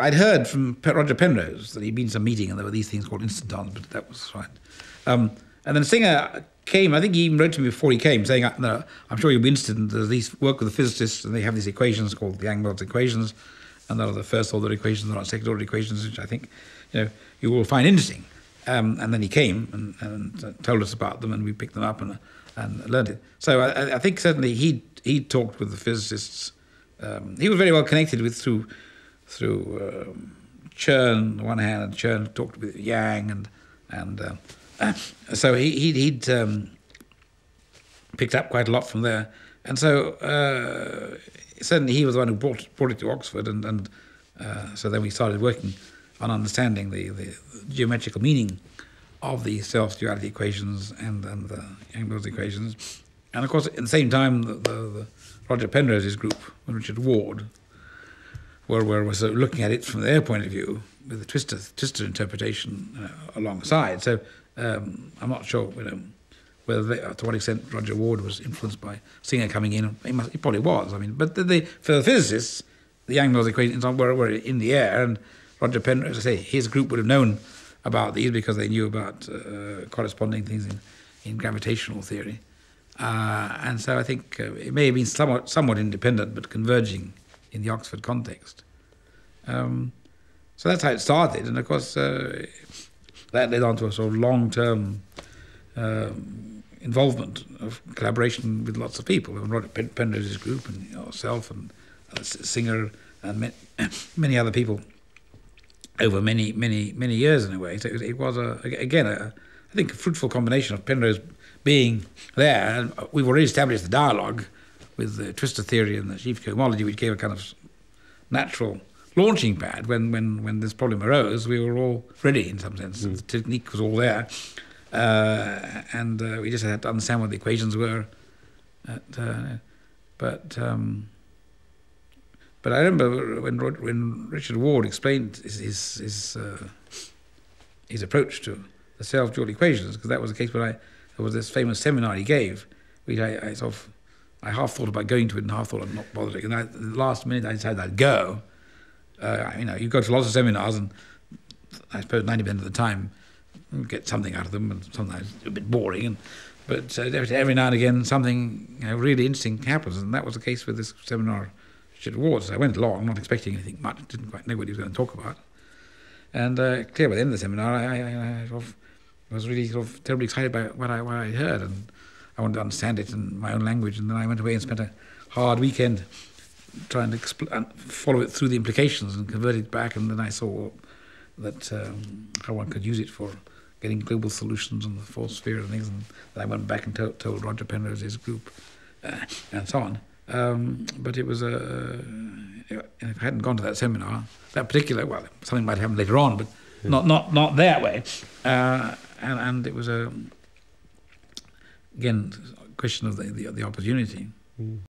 I'd heard from Roger Penrose that he'd been to some meeting and there were these things called instantons, but that was fine. And then Singer came, I think he even wrote to me before he came, saying, no, I'm sure you'll be interested in these work with the physicists, and they have these equations called the Yang-Mills Equations, and they're the first-order equations, they're not second-order equations, which I think you will find interesting. And then he came and told us about them, and we picked them up and learned it. So I think certainly he talked with the physicists. He was very well connected with through Chern on the one hand, and Chern talked with Yang, and so he'd picked up quite a lot from there. And so certainly he was the one who brought it to Oxford, and so then we started working on understanding the geometrical meaning of the self-duality equations and the Yang-Mills equations. And of course, at the same time, the Roger Penrose's group and Richard Ward were sort of looking at it from their point of view with the twistor interpretation alongside. So I'm not sure whether to what extent Roger Ward was influenced by Singer coming in. He probably was. I mean, but for the physicists, the Yang-Mills equations were in the air, and Roger Penrose, as I say, his group would have known about these because they knew about corresponding things in gravitational theory. And so I think it may have been somewhat independent, but converging in the Oxford context. So that's how it started. And of course, that led on to a sort of long-term involvement of collaboration with lots of people, and Roger Penrose's group and yourself and Singer and many other people over many, many, many years in a way. So it was, I think, a fruitful combination of Penrose being there. And we've already established the dialogue with the twistor theory and the sheaf cohomology, which gave a kind of natural launching pad. When this problem arose, we were all ready in some sense. Mm. The technique was all there. And we just had to understand what the equations were. But I remember when Richard Ward explained his approach to the self-dual equations, because that was the case where there was this famous seminar he gave, which I half thought about going to it and half thought I'd not bother it. And at the last minute I decided I'd go. You go to lots of seminars, and I suppose 90% of the time you get something out of them, and sometimes a bit boring. But every now and again something really interesting happens, and that was the case with this seminar. I went along, not expecting anything much, didn't quite know what he was going to talk about. And clear by the end of the seminar, I was really sort of terribly excited by what I heard, and I wanted to understand it in my own language. And then I went away and spent a hard weekend trying to follow it through the implications and convert it back. And then I saw that how one could use it for getting global solutions on the fourth sphere and things. And then I went back and told Roger Penrose's group and so on. But it was if I hadn't gone to that seminar, that particular, well, something might happen later on, but not that way. And it was again a question of the opportunity. Mm.